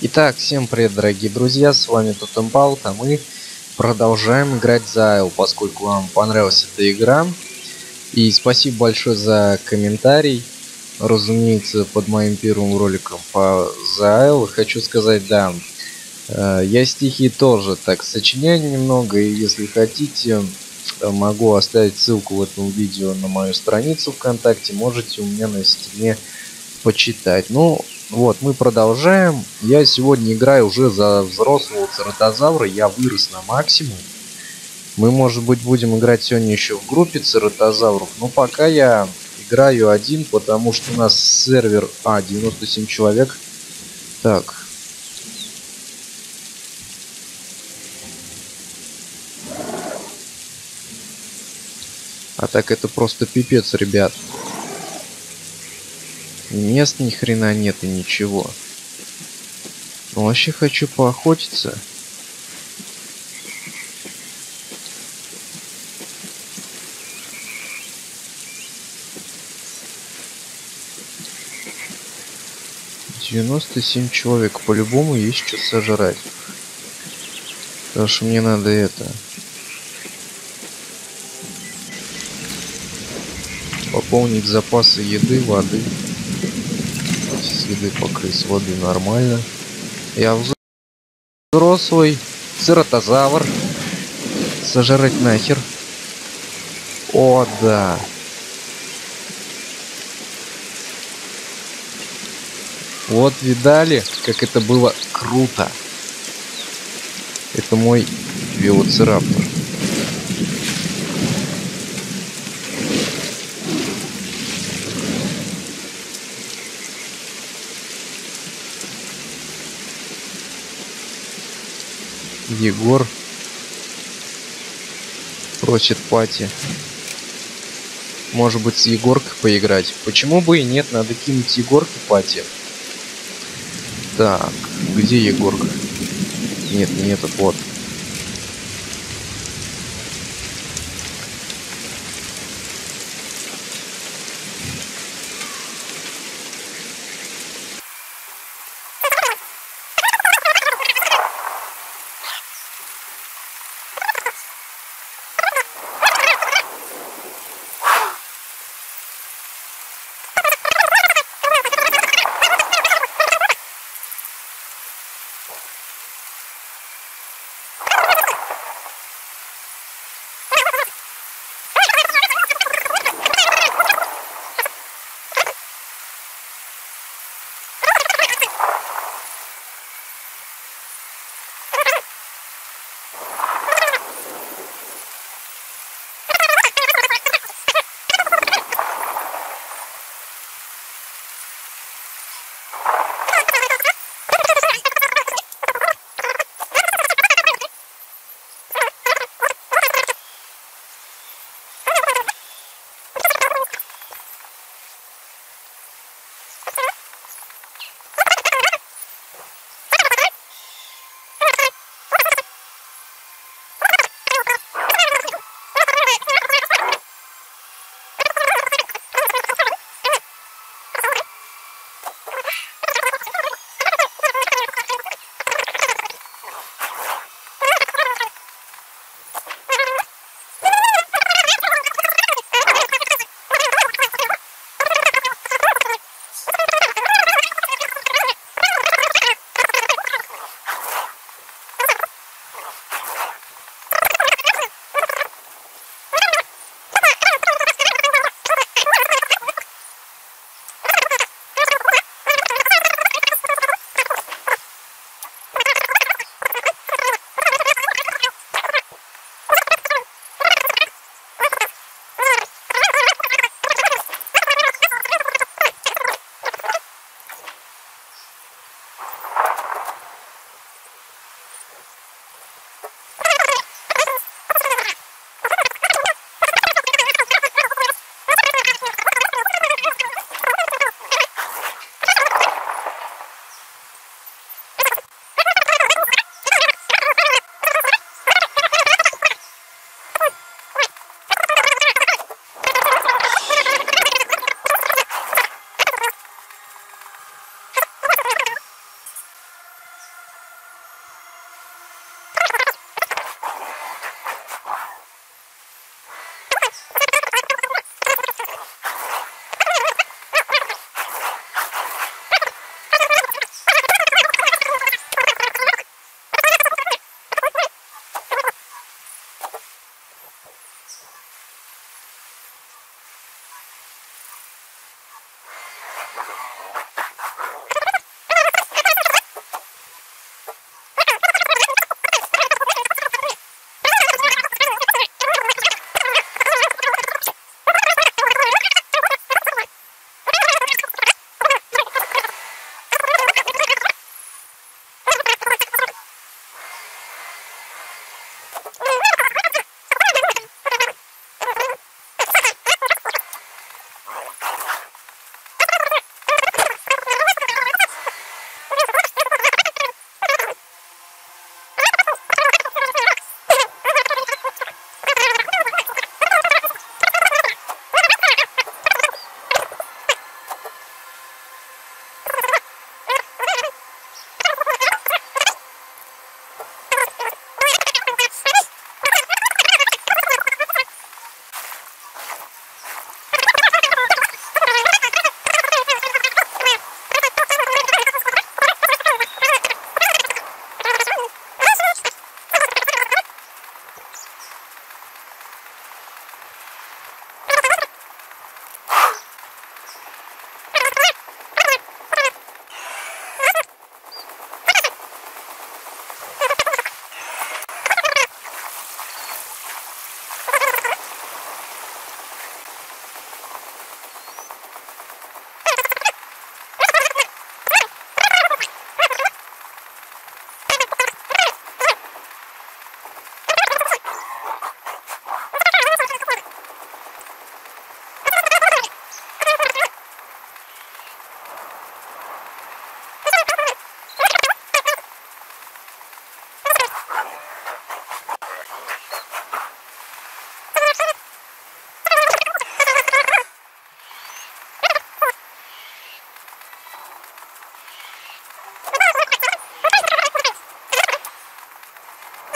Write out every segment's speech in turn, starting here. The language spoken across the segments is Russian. Итак, всем привет, дорогие друзья, с вами Тотемпалт, а мы продолжаем играть за Айл, поскольку вам понравилась эта игра. И спасибо большое за комментарий, разумеется, под моим первым роликом по за Айл. Хочу сказать, да, я стихи тоже так сочиняю немного, и если хотите, могу оставить ссылку в этом видео на мою страницу ВКонтакте, можете у меня на стене почитать. Ну, вот, мы продолжаем. Я сегодня играю уже за взрослого цератозавра. Я вырос на максимум. Мы, может быть, будем играть сегодня еще в группе цератозавров. Но пока я играю один, потому что у нас сервер... 97 человек. Так. А так это просто пипец, ребят. Мест ни хрена нет и ничего. Но вообще хочу поохотиться. . 97 человек, по-любому есть что сожрать, потому что мне надо это. Пополнить запасы еды, воды. Следы покрыть воды нормально. Я взрослый цератозавр. Сожрать нахер. О, да. Вот видали, как это было круто. Это мой велоцераптор. Егор просит пати. Может быть, с Егоркой поиграть? Почему бы и нет? Надо кинуть Егорку пати. Так, где Егорка? Нет, не этот, вот.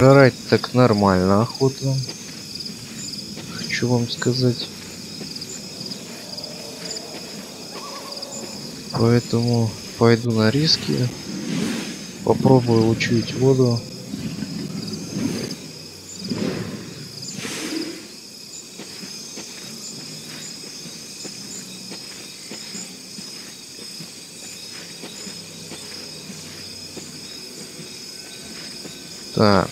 Орать так нормально охота, хочу вам сказать. Поэтому пойду на риски, попробую учуять воду. Так,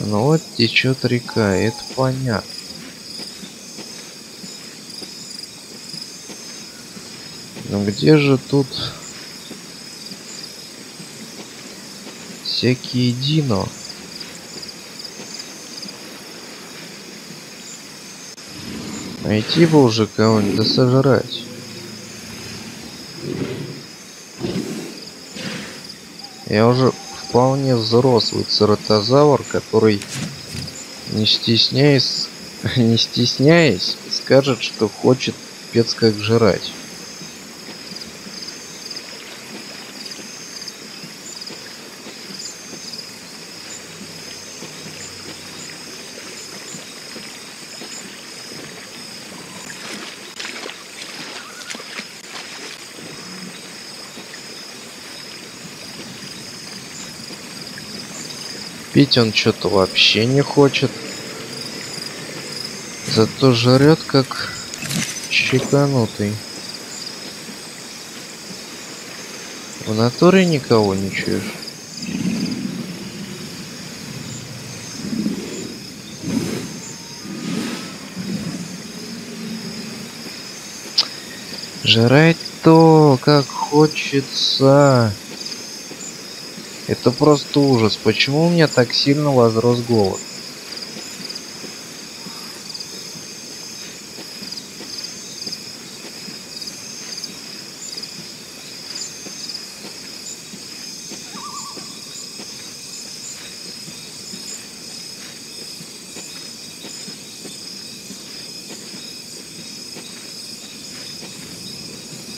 ну вот течет река, это понятно. Но где же тут всякие дино? Найти бы уже кого-нибудь да сожрать. Я уже вполне взрослый цератозавр, который не стесняясь скажет, что хочет пец как жрать. Пить он что-то вообще не хочет. Зато жрет как чеканутый. В натуре никого не чуешь. Жрать то, как хочется. Это просто ужас. Почему у меня так сильно возрос голод?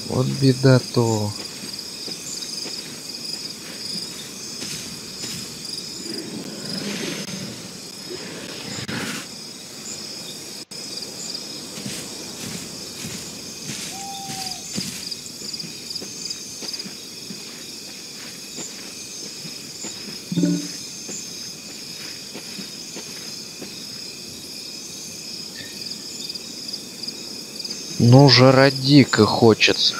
Вот беда-то. Ну, жрать дико хочется.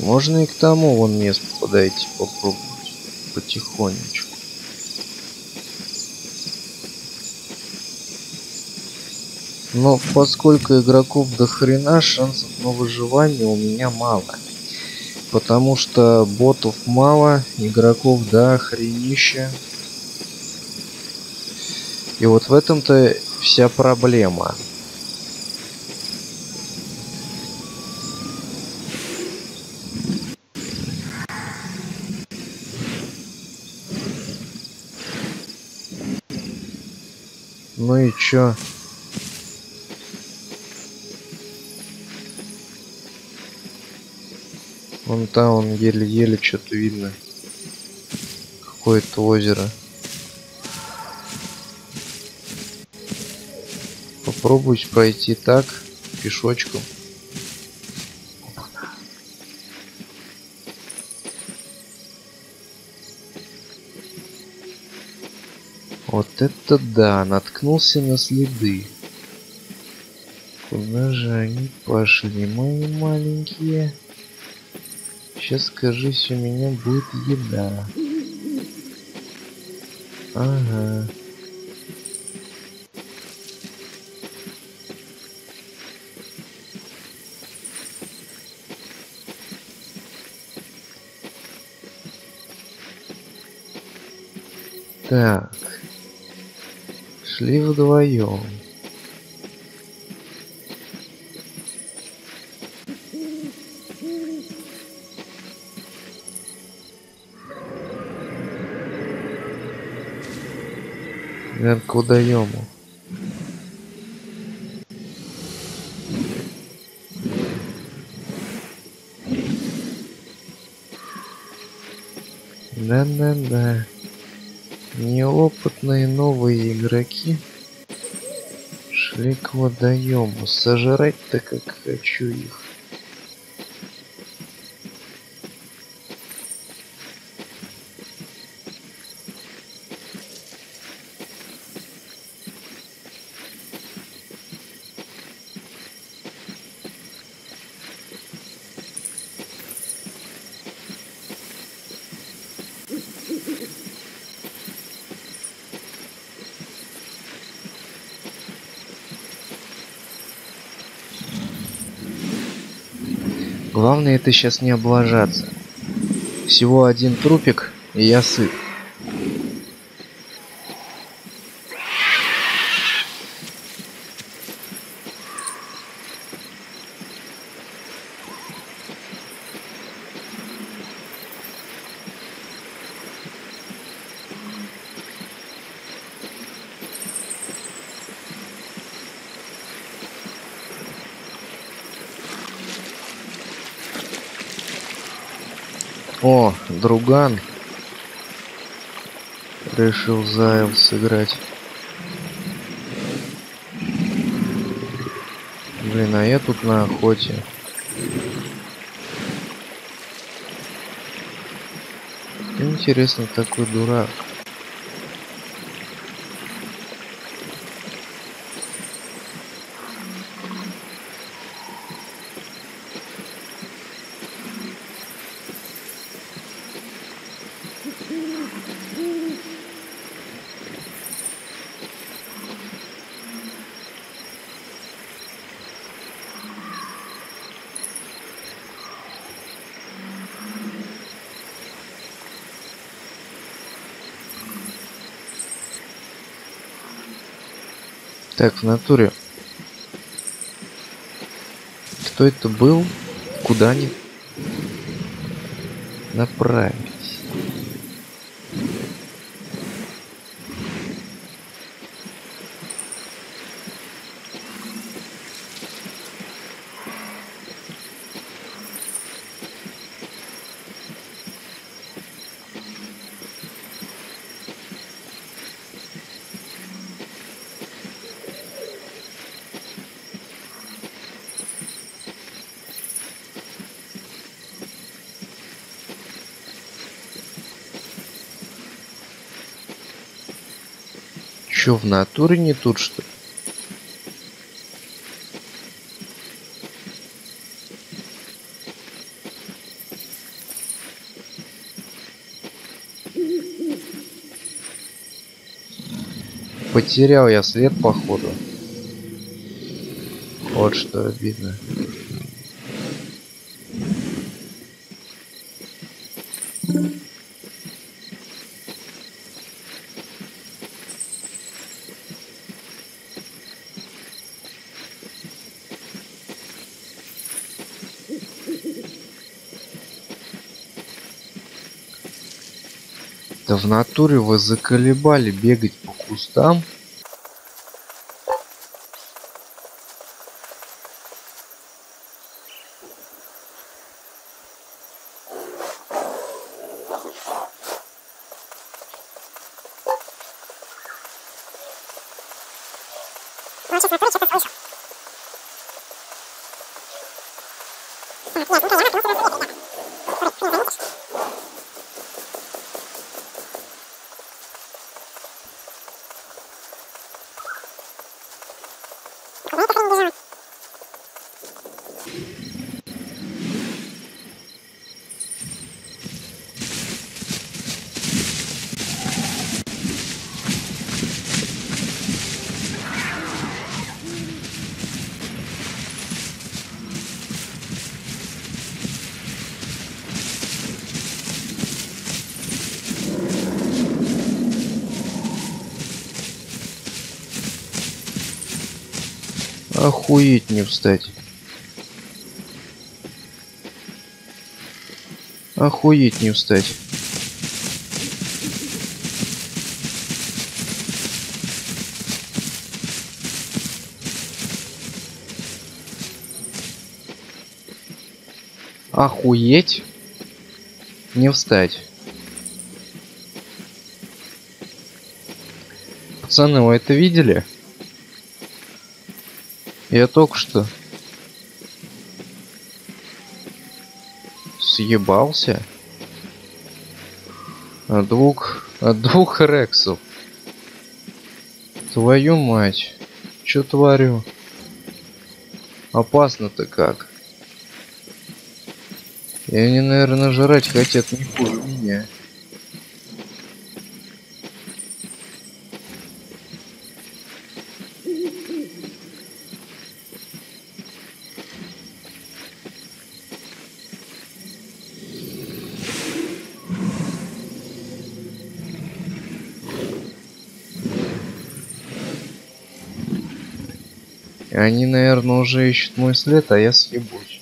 Можно и к тому вон месту подойти попробовать потихонечку. Но поскольку игроков до хрена, шансов на выживание у меня мало. Потому что ботов мало, игроков до хренища. И вот в этом-то вся проблема. Ну и чё? Вон там он еле-еле что-то видно. Какое-то озеро. Попробую пройти так, пешочком. Вот это да, наткнулся на следы. Куда же они пошли, мои маленькие? Сейчас, кажись, у меня будет еда. Ага. Так, шли вдвоем. Наверное, к водоему. Да-да-да. Неопытные новые игроки шли к водоему. Сожрать-то как хочу их. Главное это сейчас не облажаться. Всего один трупик, и я сыт. О, друган решил за Айл сыграть. Блин, а я тут на охоте. Интересно, такой дурак. Так, в натуре. Кто это был? Куда они направились? Чё, в натуре не тут, что ли? Потерял я след, походу. Вот что обидно. Да в натуре вы заколебали бегать по кустам. Охуеть, не встать. Охуеть, не встать. Охуеть, не встать. Пацаны, вы это видели? Я только что съебался от двух рексов. Твою мать, чё творю? Опасно-то как. И они, наверное, жрать хотят не хуже меня. Они, наверное, уже ищут мой след, а я съебусь.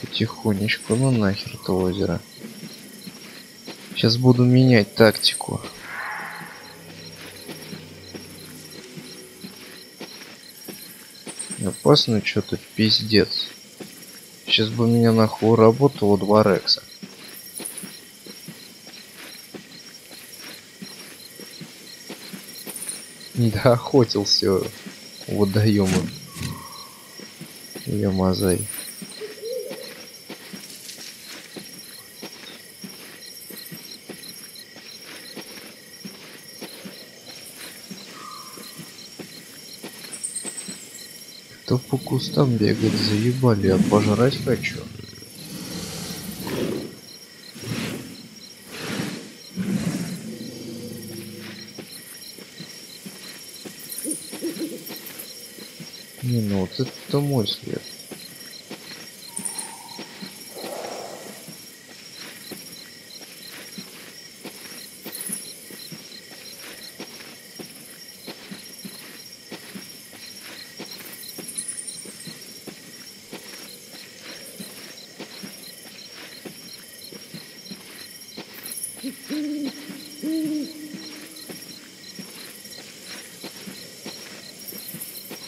Потихонечку, ну нахер это озеро. Сейчас буду менять тактику. Опасно что-то, пиздец. Сейчас бы меня нахуй работало 2 рекса. Да, охотился. Водоемы. Ямазай. Кто по кустам бегает, заебали, а пожрать хочу. Не, ну вот это мой след.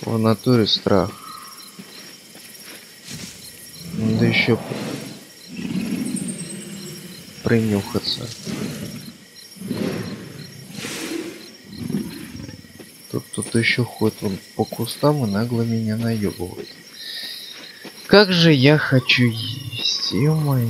В натуре страх. Надо еще принюхаться. Тут еще ходит он по кустам и нагло меня наебывает. Как же я хочу есть, ё-моё.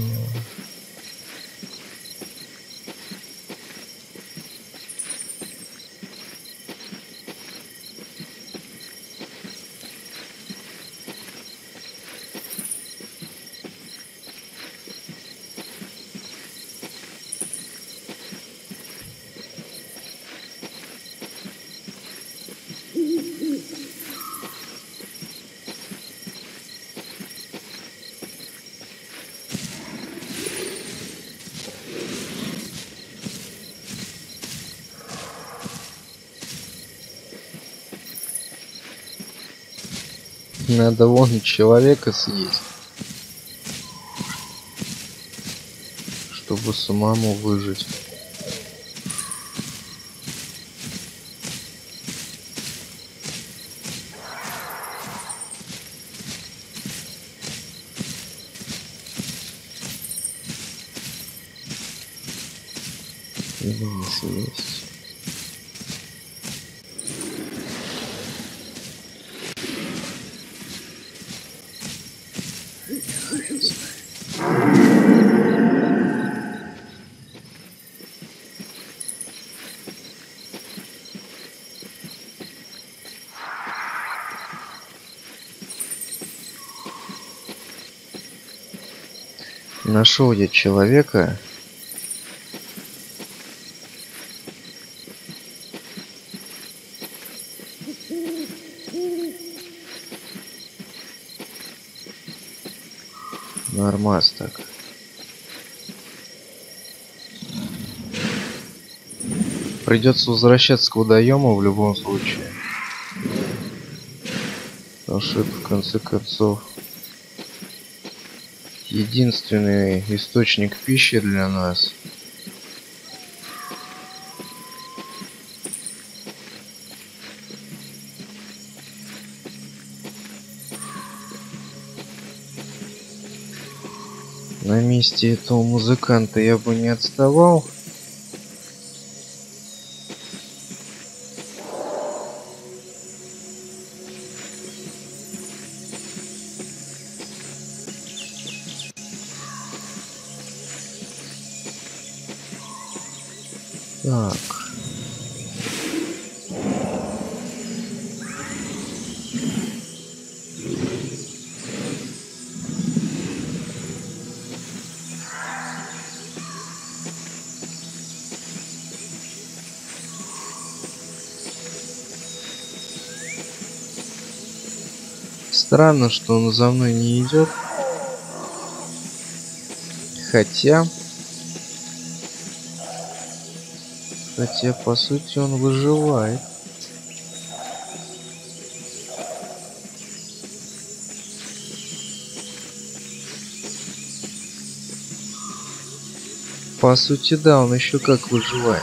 Надо вон человека съесть, чтобы самому выжить. Или не съесть. Нашел я человека. Нормас так. Придется возвращаться к водоему в любом случае. Потому что это, в конце концов, единственный источник пищи для нас. На месте этого музыканта я бы не отставал. Так. Странно, что он за мной не идет. Хотя, по сути, он выживает. По сути, да, он еще как выживает.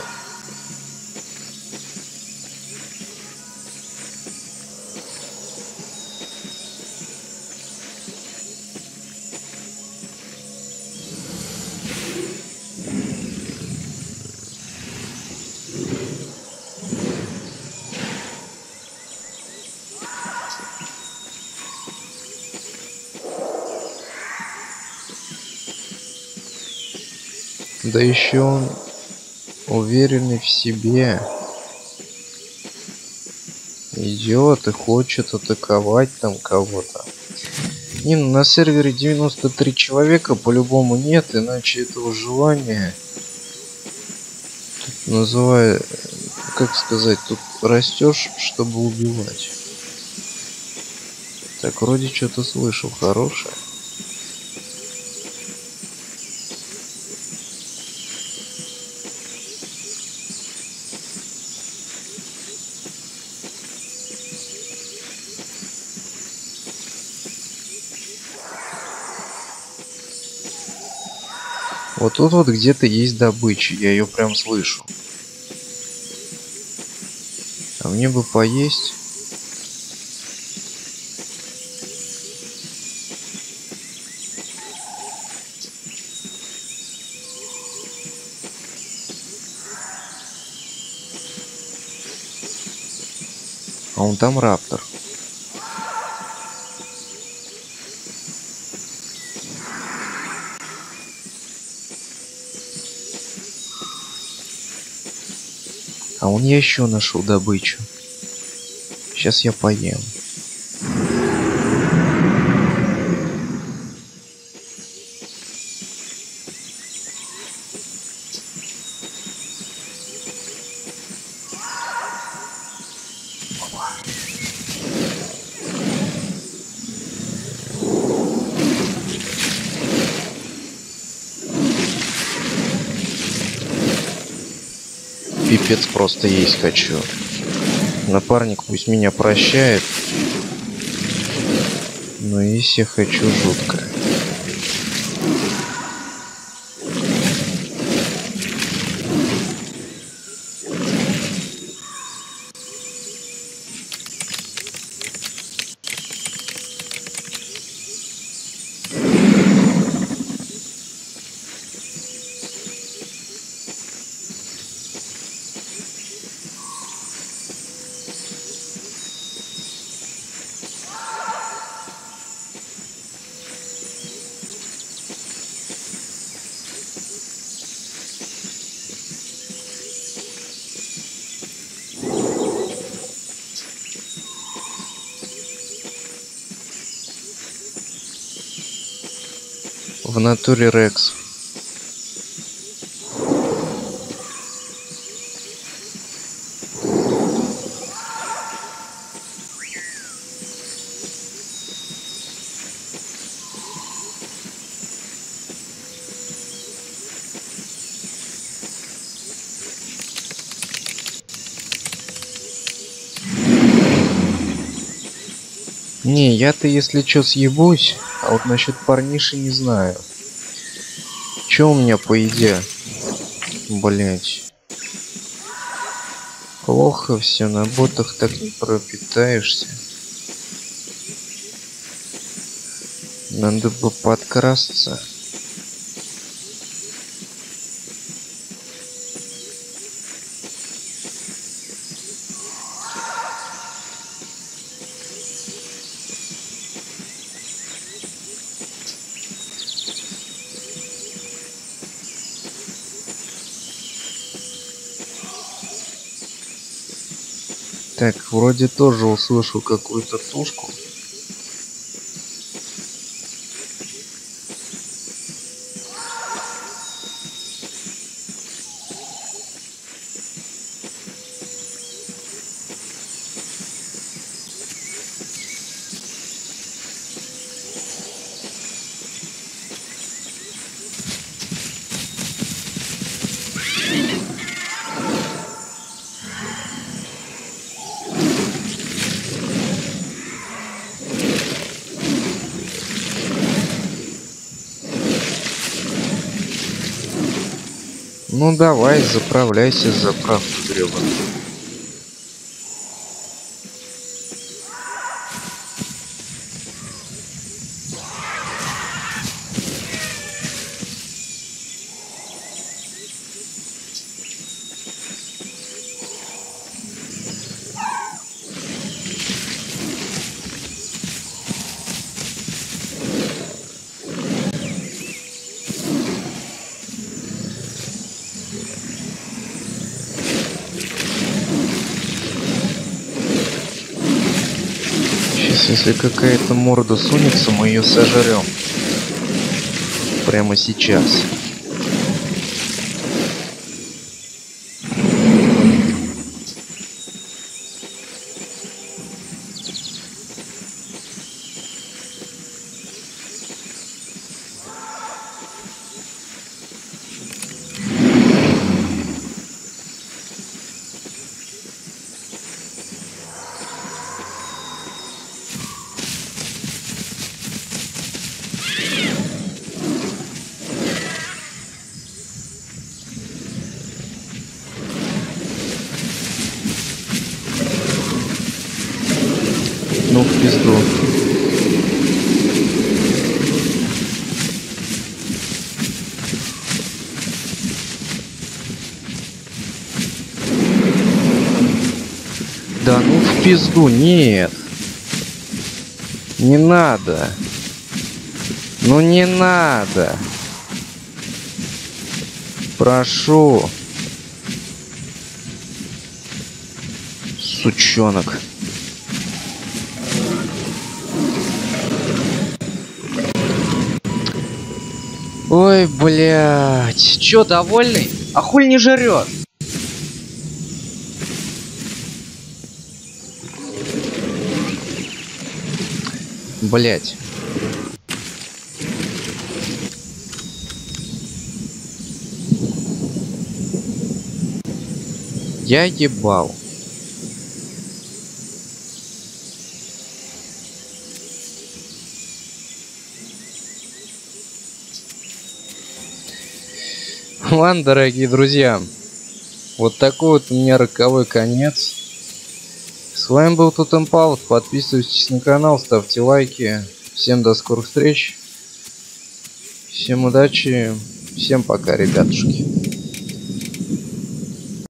Да еще он уверенный в себе. Идет и хочет атаковать там кого-то. Не, ну на сервере 93 человека по-любому нет, иначе этого желания. Тут называю, как сказать, тут растешь, чтобы убивать. Так, вроде что-то слышал хорошее. Вот тут вот где-то есть добыча, я ее прям слышу. А мне бы поесть. А он там раптор. А он я еще нашел добычу. Сейчас я поем. Пипец, просто есть хочу. Напарник пусть меня прощает, но есть я хочу жутко. В натуре Рекс. Не, я-то если чё съебусь, а вот насчет парниши не знаю. Чё у меня по еде? Блять. Плохо все, на ботах так не пропитаешься. Надо бы подкрасться. Так, вроде тоже услышал какую-то тушку. Ну давай, заправляйся, заправку гребаную. Если какая-то морда сунется, мы ее сожрем. Прямо сейчас. Ну, в пизду. Да ну в пизду, нет. Не надо. Ну не надо. Прошу. Сучонок. Ой, блядь. Чё, довольный? А хуй не жрёт? Блядь. Я ебал. Ладно, дорогие друзья, вот такой вот у меня роковой конец. С вами был Тутэмпаут. Подписывайтесь на канал, ставьте лайки. Всем до скорых встреч. Всем удачи. Всем пока, ребятушки.